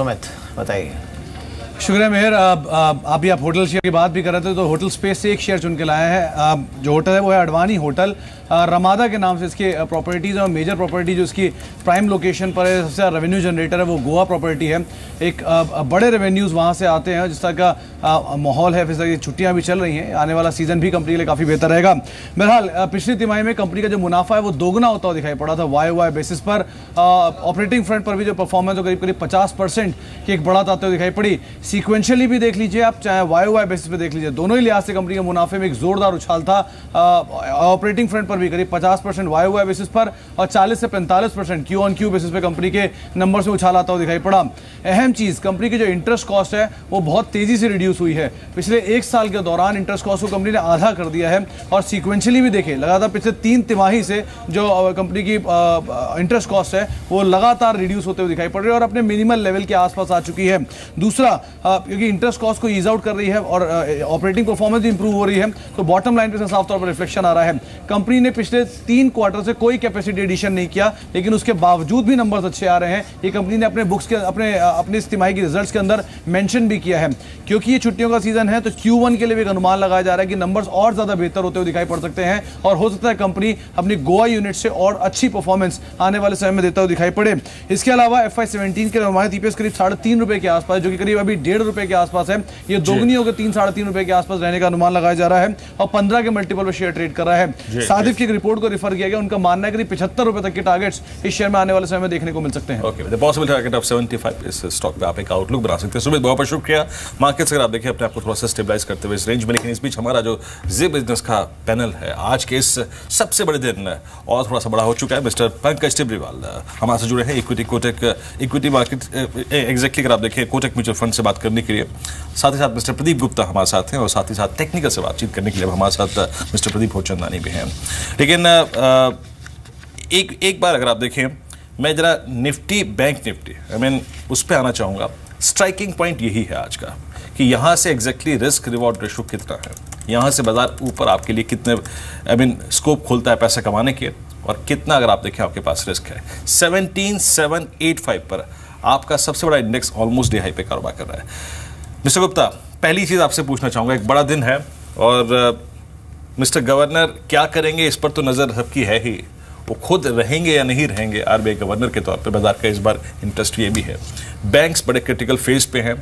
सुमित बताइए। शुक्रिया मेहर। अभी आप होटल शेयर की बात भी कर रहे थे, तो होटल स्पेस से एक शेयर चुन के लाया है। जो होटल है वो है अडवानी होटल, रमादा के नाम से इसके प्रॉपर्टीज़ और मेजर प्रॉपर्टी जो इसकी प्राइम लोकेशन पर है, सबसे ज़्यादा रेवेन्यू जनरेटर है वो गोवा प्रॉपर्टी है। एक बड़े रेवेन्यूज़ वहाँ से आते हैं, जिस तरह का माहौल है, फिर तरह की छुट्टियाँ भी चल रही हैं, आने वाला सीज़न भी कंपनी के लिए काफ़ी बेहतर रहेगा। बहरहाल पिछली तिमाही में कंपनी का जो मुनाफा है वो दोगुना होता हुआ दिखाई पड़ा था वाई बेसिस पर। ऑपरेटिंग फ्रंट पर भी जो परफॉर्मेंस हो करीब करीब 50% की एक बढ़त आते हुए दिखाई पड़ी। सीक्वेंशियली भी देख लीजिए आप, चाहे वाई बेसिस पर देख लीजिए, दोनों ही लिहाज से कंपनी के मुनाफे में एक जोरदार उछाल था। ऑपरेटिंग फ्रंट पर भी करीब 50% वाई बेसिस पर और 40 से 45% क्यू ऑन क्यू बेसिस पे कंपनी के नंबर से उछाल आता हुआ दिखाई पड़ा। अहम चीज़, कंपनी की जो इंटरेस्ट कॉस्ट है वो बहुत तेज़ी से रिड्यूस हुई है। पिछले एक साल के दौरान इंटरेस्ट कॉस्ट को कंपनी ने आधा कर दिया है। और सीक्वेंशियली भी देखें, लगातार पिछले 3 तिमाही से जो कंपनी की इंटरेस्ट कॉस्ट है वो लगातार रिड्यूस होते हुए दिखाई पड़ रही है और अपने मिनिमल लेवल के आसपास आ चुकी है। दूसरा, क्योंकि इंटरेस्ट कॉस्ट को ईज आउट कर रही है और ऑपरेटिंग परफॉर्मेंस भी इंप्रूव हो रही है, तो बॉटम लाइन पर साफ तौर पर रिफ्लेक्शन आ रहा है। कंपनी ने पिछले 3 क्वार्टर से कोई कैपेसिटी एडिशन नहीं किया, लेकिन उसके बावजूद भी नंबर्स अच्छे आ रहे हैं। ये कंपनी ने अपने बुक्स के अपने इस तिमाही के रिजल्ट्स के अंदर मेंशन भी किया है। क्योंकि ये छुट्टियों का सीजन है, तो Q1 के लिए भी एक अनुमान लगाया जा रहा है कि नंबर्स और ज़्यादा बेहतर होते हुए दिखाई पड़ सकते हैं और हो सकता है कंपनी अपनी गोवा यूनिट से और अच्छी परफॉर्मेंस आने वाले समय में देता हुआ दिखाई पड़े। इसके अलावा FY17 के अनुमानित EPS करीब 3.5 रुपये के आसपास, जो कि करीब अभी 1.5 रुपये के आसपास है, ये दोगुनी होकर 3-3.5 रुपये के आसपास रहने का अनुमान लगाया जा रहा है और 15 के मल्टीपल पर शेयर ट्रेड कर रहा है। सादिफ की एक रिपोर्ट को रिफर किया गया, उनका मानना है कि 75 रुपये तक के टारगेट्स इस शेयर में आने वाले समय में देखने को मिल सकते हैं। Okay, the possible target of 75 इस स्टॉक पे आप एक आउटलुक बना सकते हैं। सुमित बहुत बहुत शुक्रिया। मार्केट्स अगर आप देखिए अपने आप को थोड़ा सा स्टेबलाइज करते हुए इस रेंज में, लेकिन इस बीच हमारा जो जी बिजनेस का पैनल है आज के इस सबसे बड़े दिन और थोड़ा सा बड़ा हो चुका है। मिस्टर पंकज टिब्रीवाल हमारे जुड़े हैं इक्विटी इक्विटी मार्केट एग्जैक्टली अगर आप देखिए कोटक म्यूचुअल फंड से बात करने के लिए। साथ ही साथ मिस्टर प्रदीप गुप्ता हमारे साथ हैं और साथ ही साथ टेक्निकल से बातचीत करने के लिए हमारे साथ मिस्टर प्रदीप होचंदानी भी हैं। लेकिन एक बार अगर आप देखें, मैं जरा Nifty, bank Nifty I mean उस पर आना चाहूँगा। स्ट्राइकिंग पॉइंट यही है आज का कि यहाँ से एग्जैक्टली रिस्क रिवॉर्ड रेशो कितना है, यहाँ से बाजार ऊपर आपके लिए कितने आई मीन स्कोप खोलता है पैसा कमाने के और कितना अगर आप देखें आपके पास रिस्क है। 17,785 पर आपका सबसे बड़ा इंडेक्स ऑलमोस्ट डे हाई पे कारोबार कर रहा है। मिस्टर गुप्ता, पहली चीज़ आपसे पूछना चाहूँगा, एक बड़ा दिन है और मिस्टर गवर्नर क्या करेंगे इस पर तो नज़र सबकी है ही, वो खुद रहेंगे या नहीं रहेंगे आरबीआई गवर्नर के तौर पे, बाजार का इस बार इंटरेस्ट ये भी है। बैंक्स बड़े क्रिटिकल फेज पे हैं,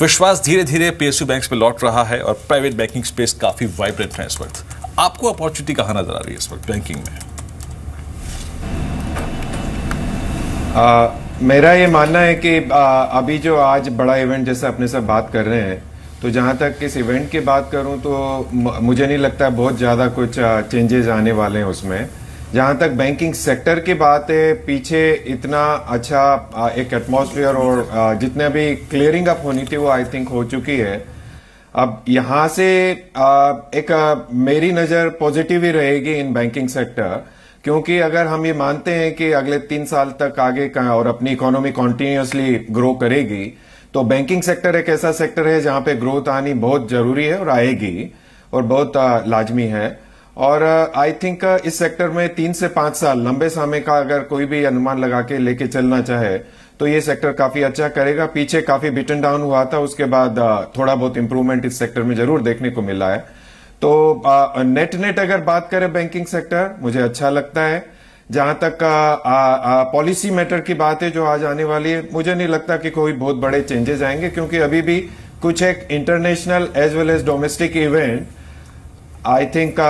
विश्वास धीरे धीरे पीएसयू बैंक्स पे लौट रहा है और प्राइवेट बैंकिंग स्पेस काफ़ी वाइब्रेंट है इस वक्त। आपको अपॉर्चुनिटी कहाँ नज़र आ रही है इस वक्त बैंकिंग में? मेरा ये मानना है कि अभी जो आज बड़ा इवेंट जैसे अपने साथ बात कर रहे हैं, तो जहाँ तक इस इवेंट की बात करूँ तो मुझे नहीं लगता बहुत ज़्यादा कुछ चेंजेस आने वाले हैं उसमें। जहाँ तक बैंकिंग सेक्टर की बात है, पीछे इतना अच्छा एक एटमॉस्फेयर और जितना भी क्लियरिंग अप होनी थी वो आई थिंक हो चुकी है। अब यहाँ से एक मेरी नज़र पॉजिटिव ही रहेगी इन बैंकिंग सेक्टर, क्योंकि अगर हम ये मानते हैं कि अगले 3 साल तक आगे का और अपनी इकोनॉमी कॉन्टिन्यूसली ग्रो करेगी, तो बैंकिंग सेक्टर एक ऐसा सेक्टर है जहां पे ग्रोथ आनी बहुत जरूरी है और आएगी और बहुत लाजमी है। और आई थिंक इस सेक्टर में 3 से 5 साल लंबे समय का अगर कोई भी अनुमान लगा के लेके चलना चाहे तो ये सेक्टर काफी अच्छा करेगा। पीछे काफी बीटन डाउन हुआ था, उसके बाद थोड़ा बहुत इंप्रूवमेंट इस सेक्टर में जरूर देखने को मिला है। तो नेट नेट अगर बात करें बैंकिंग सेक्टर मुझे अच्छा लगता है। जहां तक पॉलिसी मैटर की बात है जो आज आने वाली है, मुझे नहीं लगता कि कोई बहुत बड़े चेंजेस आएंगे, क्योंकि अभी भी कुछ एक international as well as domestic event I think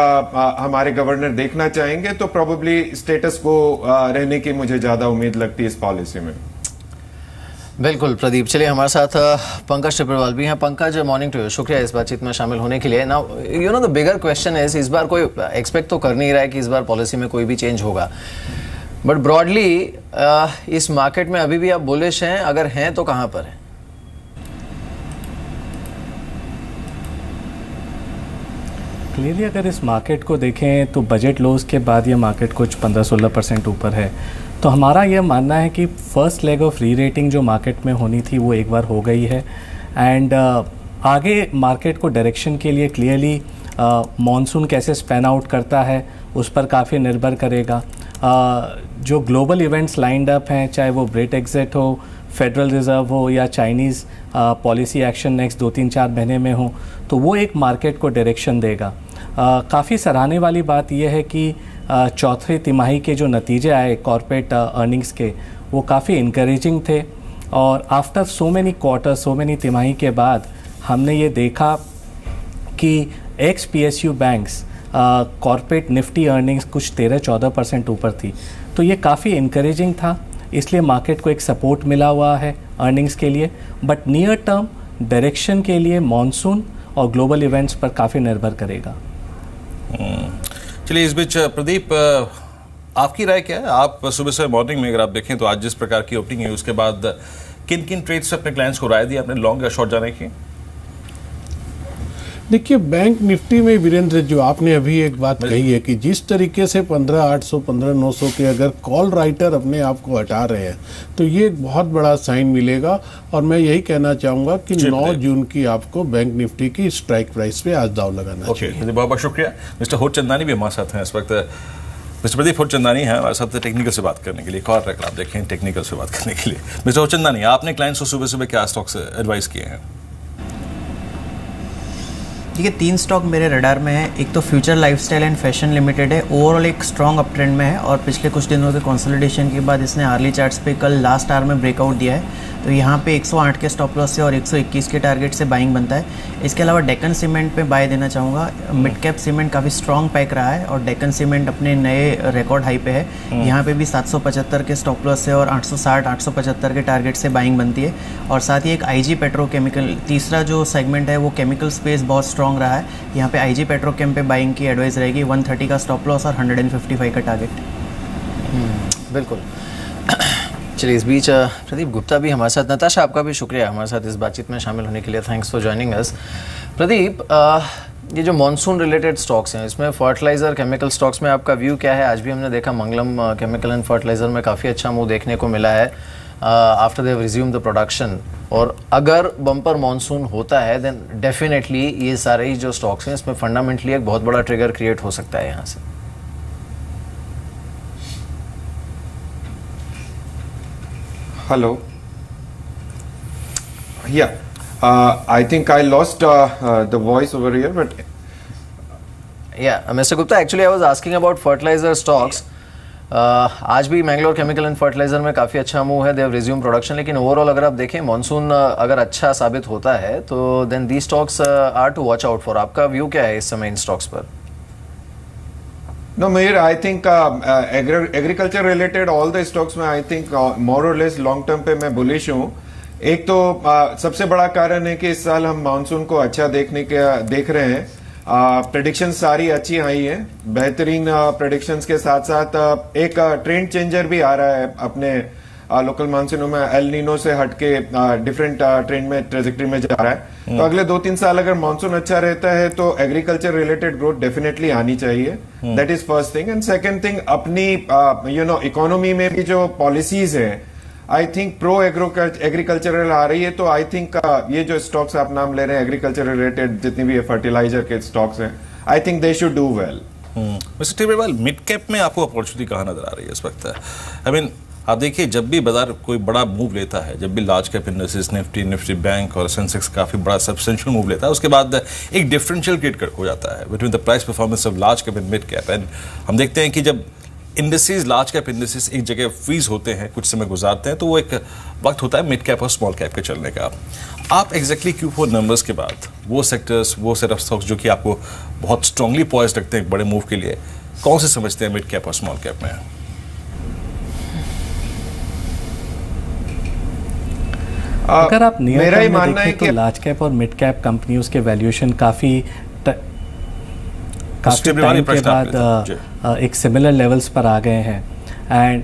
हमारे गवर्नर देखना चाहेंगे, तो प्रोबेबली स्टेटस को रहने की मुझे ज़्यादा उम्मीद लगती है इस पॉलिसी में। बिल्कुल प्रदीप। चलिए हमारे साथ पंकज टिब्रीवाल भी हैं। पंकज, मॉर्निंग टू यू, शुक्रिया इस बातचीत में शामिल होने के लिए। ना you know the bigger question is, इस बार कोई एक्सपेक्ट तो कर नहीं रहा है कि इस बार पॉलिसी में कोई भी चेंज होगा, बट ब्रॉडली इस मार्केट में अभी भी आप बुलिश हैं, अगर हैं तो कहाँ पर हैं? क्लियरली अगर इस मार्केट को देखें तो बजट लॉस के बाद ये मार्केट कुछ 15-16% ऊपर है, तो हमारा यह मानना है कि फ़र्स्ट लेग ऑफ री रेटिंग जो मार्केट में होनी थी वो एक बार हो गई है। एंड आगे मार्केट को डायरेक्शन के लिए क्लियरली मॉनसून कैसे स्पैन आउट करता है उस पर काफ़ी निर्भर करेगा। जो ग्लोबल इवेंट्स लाइंड अप हैं, चाहे वो ब्रेट एग्जिट हो, फेडरल रिज़र्व हो या चाइनीज़ पॉलिसी एक्शन नेक्स्ट 2-3-4 महीने में हो, तो वो एक मार्केट को डायरेक्शन देगा। काफ़ी सराहने वाली बात यह है कि चौथे तिमाही के जो नतीजे आए कॉरपोरेट अर्निंग्स के, वो काफ़ी इनकरेजिंग थे। और after so many quarter, so many तिमाही के बाद हमने ये देखा कि ex PSU banks corporate Nifty earnings कुछ 13-14% ऊपर थी, तो ये काफ़ी इनकरेजिंग था। इसलिए मार्केट को एक सपोर्ट मिला हुआ है अर्निंग्स के लिए, बट नियर टर्म डायरेक्शन के लिए मॉनसून और ग्लोबल इवेंट्स पर काफ़ी निर्भर करेगा। चलिए, इस बीच प्रदीप, आपकी राय क्या है? आप सुबह सुबह मॉर्निंग में अगर आप देखें तो आज जिस प्रकार की ओपनिंग है उसके बाद किन किन ट्रेड्स से अपने क्लाइंट्स को राय दी आपने लॉन्ग या शॉर्ट जाने की? देखिए, बैंक निफ्टी में वीरेंद्र, जो आपने अभी एक बात कही है कि जिस तरीके से 15,800 15,900 के अगर कॉल राइटर अपने आप को हटा रहे हैं, तो ये एक बहुत बड़ा साइन मिलेगा। और मैं यही कहना चाहूँगा कि 9 जून की आपको बैंक निफ्टी की स्ट्राइक प्राइस पे आज दाव लगाना चाहिए। बहुत बहुत शुक्रिया। मिस्टर होट चंदानी भी हमारे साथ हैं इस वक्त। मिस्टर प्रदीप होट चंदानी है हमारे साथ टेक्निकल से बात करने के लिए। एक और रख आप देखें टेक्निकल से बात करने के लिए। मिस्टर होट चंदानी, आपने क्लाइंट्स को सुबह सुबह क्या स्टॉक्स एडवाइस किए हैं? ठीक है, 3 स्टॉक मेरे रडार में है। एक तो future lifestyle and fashion limited है, ओवरऑल एक स्ट्रॉन्ग अप ट्रेंड में है और पिछले कुछ दिनों के कंसोलिडेशन के बाद इसने आर्ली चार्ट्स पे कल लास्ट आवर में ब्रेकआउट दिया है, तो यहाँ पे 108 के स्टॉप लॉस से और 121 के टारगेट से बाइंग बनता है। इसके अलावा डेक्कन सीमेंट पे बाय देना चाहूँगा। मिड कैप सीमेंट काफ़ी स्ट्रॉन्ग पैक रहा है और डेक्कन सीमेंट अपने नए रिकॉर्ड हाई पे है, यहाँ पे भी 775 के स्टॉप लॉस से और 860-875 के टारगेट से बाइंग बनती है। और साथ ही एक IG पेट्रोकेमिकल, तीसरा जो सेगमेंट है वो केमिकल स्पेस बहुत स्ट्रॉन्ग रहा है, यहाँ पे IG पेट्रोकेम पे बाइंग की एडवाइस रहेगी। 130 का स्टॉप लॉस और 155 का टारगेट। बिल्कुल। चलिए, इस बीच प्रदीप गुप्ता भी हमारे साथ। नताशा, आपका भी शुक्रिया हमारे साथ इस बातचीत में शामिल होने के लिए। Thanks for joining us. Pradeep, ये जो मॉनसून रिलेटेड स्टॉक्स हैं, इसमें फर्टिलाइज़र केमिकल स्टॉक्स में आपका व्यू क्या है? आज भी हमने देखा मंगलम केमिकल एंड फर्टिलाइज़र में काफ़ी अच्छा मूव देखने को मिला है after they resume the production, और अगर बम्पर मॉनसून होता है देन डेफिनेटली ये सारे ही जो स्टॉक्स हैं इसमें फंडामेंटली एक बहुत बड़ा ट्रिगर क्रिएट हो सकता है यहाँ से। Hello, yeah I think I lost the voice over here, but yeah mister Gupta, actually I was asking about fertiliser stocks. आज भी मैंगलोर केमिकल एंड फर्टिलाइजर में काफ़ी अच्छा मूव है, दे हैव रिज्यूम प्रोडक्शन, लेकिन ओवरऑल अगर आप देखें मॉनसून अगर अच्छा साबित होता है तो then the stocks are to watch out for. आपका व्यू क्या है इस समय इन स्टॉक्स पर? No mayor, I think agriculture related all the stocks में आई थिंक मोर और लेस लॉन्ग टर्म पे मैं बुलिश हूँ। एक तो सबसे बड़ा कारण है कि इस साल हम मानसून को अच्छा देख रहे हैं। प्रेडिक्शंस सारी अच्छी आई हैं, बेहतरीन प्रेडिक्शंस के साथ साथ एक ट्रेंड चेंजर भी आ रहा है अपने लोकल मानसूनों में। एल नीनो से हटके डिफरेंट ट्रेंड में ट्रेजेक्ट्री में जा रहा है, तो अगले 2-3 साल अगर मानसून अच्छा रहता है तो एग्रीकल्चर रिलेटेड ग्रोथ डेफिनेटली आनी चाहिए। That is first thing. And second thing, अपनी इकोनॉमी में भी जो पॉलिसीज है आई थिंक प्रो एग्रीकल्चरल आ रही है, तो आई थिंक ये जो स्टॉक्स आप नाम ले रहे हैं एग्रीकल्चर रिलेटेड जितनी भी फर्टिलाइजर के स्टॉक्स हैं, I think they should do well. Mister Tibrewal, mid cap में आपको अपॉर्चुनिटी कहाँ नजर आ रही है इस वक्त? आई मीन, आप देखिए जब भी बाजार कोई बड़ा मूव लेता है, जब भी large cap industries Nifty bank और सेंसेक्स काफ़ी बड़ा सब्सटेंशियल मूव लेता है, उसके बाद एक डिफरेंशियल क्रिएट हो जाता है between the price performance of large cap and mid cap. And हम देखते हैं कि जब इंडस्ट्रीज लार्ज कैप इंडस्ट्रीज एक जगह फ्रीज होते हैं, कुछ समय गुजारते हैं, तो वो एक वक्त होता है मिड कैप और स्मॉल कैप के चलने का। आप एग्जैक्टली Q4 नंबर्स के बाद वो सेक्टर्स, वो सेट ऑफ स्टॉक्स जो कि आपको बहुत स्ट्रांगली पॉइज्ड रखते हैं एक बड़े मूव के लिए, कौन से समझते हैं मिड कैप और स्मॉल कैप में? अगर आप मेरा ही मानना है कि लार्ज कैप और मिड कैप कंपनियों के वैल्यूएशन काफ़ी टाइम के बाद एक सिमिलर लेवल्स पर आ गए हैं। एंड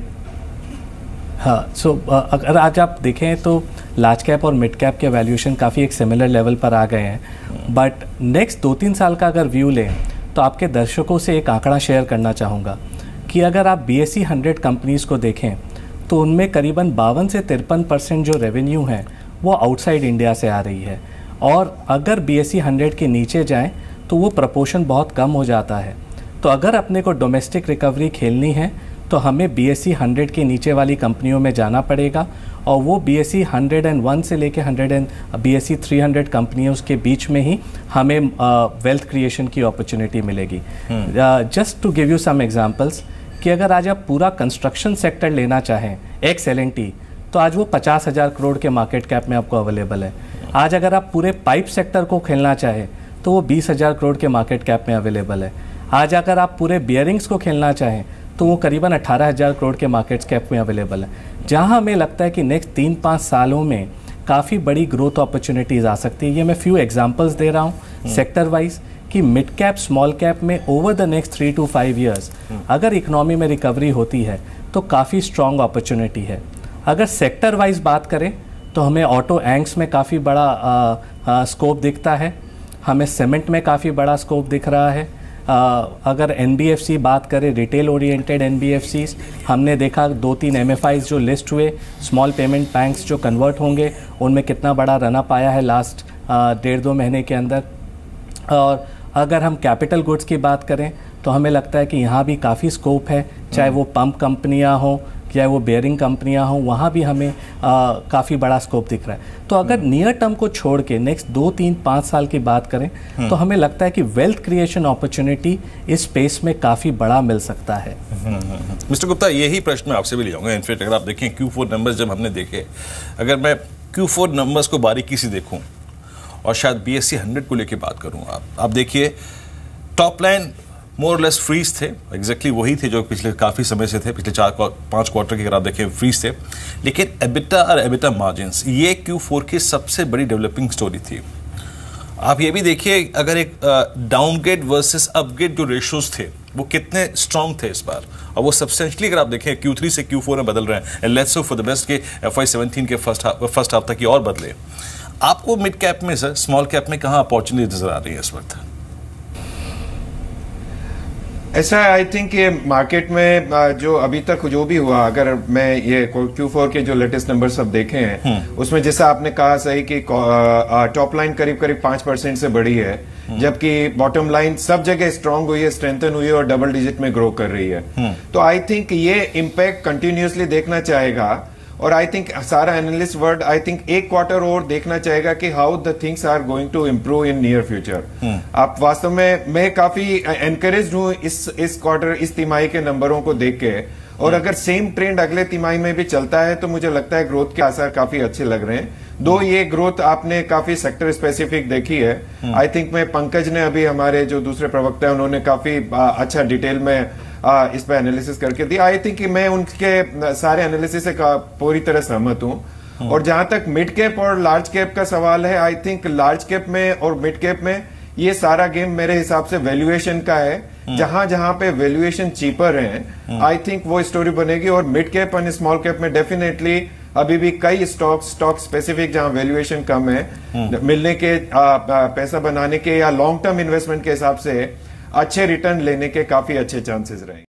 हाँ, सो अगर आज आप देखें तो लार्ज कैप और मिड कैप के वैल्यूएशन काफ़ी एक सिमिलर लेवल पर आ गए हैं, बट नेक्स्ट 2-3 साल का अगर व्यू लें तो आपके दर्शकों से एक आंकड़ा शेयर करना चाहूँगा कि अगर आप BSE 100 कंपनीज़ को देखें तो उनमें करीबन 52 से 53% जो रेवेन्यू है वो आउटसाइड इंडिया से आ रही है, और अगर BSE 100 के नीचे जाएँ तो वो प्रपोर्शन बहुत कम हो जाता है। तो अगर अपने को डोमेस्टिक रिकवरी खेलनी है तो हमें BSE 100 के नीचे वाली कंपनियों में जाना पड़ेगा और वो BSE 101 से लेके BSE 300 कंपनियों के बीच में ही हमें वेल्थ क्रिएशन की अपॉर्चुनिटी मिलेगी। Just to give you some examples कि अगर आज आप पूरा कंस्ट्रक्शन सेक्टर लेना चाहें XL&T, तो आज वो 50,000 करोड़ के मार्केट कैप में आपको अवेलेबल है। आज अगर आप पूरे पाइप सेक्टर को खेलना चाहें तो वो 20,000 करोड़ के मार्केट कैप में अवेलेबल है। आज अगर आप पूरे बियरिंग्स को खेलना चाहें तो वो करीबन 18,000 करोड़ के मार्केट कैप में अवेलेबल है। जहां हमें लगता है कि नेक्स्ट 3-5 सालों में काफ़ी बड़ी ग्रोथ अपॉर्चुनिटीज़ आ सकती है। ये मैं फ्यू एग्जांपल्स दे रहा हूँ सेक्टर वाइज कि मिड कैप स्मॉल कैप में over the next 3 to 5 years अगर इकोनॉमी में रिकवरी होती है तो काफ़ी स्ट्रॉन्ग अपॉर्चुनिटी है। अगर सेक्टर वाइज बात करें तो हमें ऑटो एंक्स में काफ़ी बड़ा स्कोप दिखता है, हमें सीमेंट में काफ़ी बड़ा स्कोप दिख रहा है। अगर NBFC बात करें, रिटेल ओरिएंटेड NBFCs, हमने देखा 2-3 MFIs जो लिस्ट हुए, स्मॉल पेमेंट बैंक्स जो कन्वर्ट होंगे, उनमें कितना बड़ा रनअप आया है लास्ट 1.5-2 महीने के अंदर। और अगर हम कैपिटल गुड्स की बात करें तो हमें लगता है कि यहाँ भी काफ़ी स्कोप है, चाहे वो पंप कंपनियाँ हों या वो बेयरिंग कंपनियां हों, वहाँ भी हमें काफ़ी बड़ा स्कोप दिख रहा है। तो अगर नियर टर्म को छोड़ के नेक्स्ट 2-3-5 साल की बात करें तो हमें लगता है कि वेल्थ क्रिएशन अपॉर्चुनिटी इस स्पेस में काफ़ी बड़ा मिल सकता है। मिस्टर गुप्ता, यही प्रश्न मैं आपसे भी ले जाऊँगा। इनफेक्ट अगर आप देखें Q4 नंबर्स जब हमने देखे, अगर मैं Q4 नंबर्स को बारीकी से देखूँ और शायद BSE 100 को लेकर बात करूँ, आप देखिए top line more less freeze थे, एग्जैक्टली वही थे जो पिछले काफ़ी समय से थे, पिछले 4-5 क्वार्टर के अगर आप देखें फ्रीज थे। लेकिन एबिटा और एबिटा मार्जिन्स, ये Q4 की सबसे बड़ी डेवलपिंग स्टोरी थी। आप ये भी देखिए अगर एक डाउनग्रेड वर्सेस अपग्रेड जो रेशोज थे वो कितने स्ट्रांग थे इस बार, और वो सब्सटेंशली अगर आप देखें Q3 से Q4 में बदल रहे हैं। Let's hope for the best के FY17 के फर्स्ट हाफ तक ये और बदले। आपको मिड कैप में, सर स्मॉल कैप में कहाँ अपॉर्चुनिटी नजर आ रही है इस वक्त? ऐसा आई थिंक ये मार्केट में जो अभी तक जो भी हुआ, अगर मैं ये Q4 के जो लेटेस्ट नंबर सब देखे हैं उसमें जैसा आपने कहा सही कि टॉप लाइन करीब 5% से बढ़ी है, जबकि बॉटम लाइन सब जगह स्ट्रांग हुई है, स्ट्रेंथन हुई है और डबल डिजिट में ग्रो कर रही है। तो आई थिंक ये इम्पैक्ट कंटिन्यूसली देखना चाहेगा और आई थिंक सारा एनालिस्ट वर्ल्ड आई थिंक एक क्वार्टर और देखना चाहेगा कि how the things are going to improve in near future. आप वास्तव में मैं काफी एनकरेज्ड हूँ इस क्वार्टर, इस तिमाही के नंबरों को देख के, और अगर सेम ट्रेंड अगले तिमाही में भी चलता है तो मुझे लगता है ग्रोथ के आसार काफी अच्छे लग रहे हैं। दो ये ग्रोथ आपने काफी सेक्टर स्पेसिफिक देखी है। आई थिंक मैं पंकज ने अभी हमारे जो दूसरे प्रवक्ता है उन्होंने काफी अच्छा डिटेल में इस पर एनालिसिस करके दिया। आई थिंक मैं उनके सारे एनालिसिस से पूरी तरह सहमत हूँ। और जहां तक मिड कैप और लार्ज कैप का सवाल है, आई थिंक लार्ज कैप में और मिड कैप में ये सारा गेम मेरे हिसाब से वैल्यूएशन का है। जहां जहां पे वैल्यूएशन चीपर है आई थिंक वो स्टोरी बनेगी। और mid cap and small cap में डेफिनेटली अभी भी कई स्टॉक स्पेसिफिक जहां वैल्यूएशन कम है, मिलने के पैसा बनाने के या लॉन्ग टर्म इन्वेस्टमेंट के हिसाब से अच्छे रिटर्न लेने के काफी अच्छे चांसेस रहेंगे।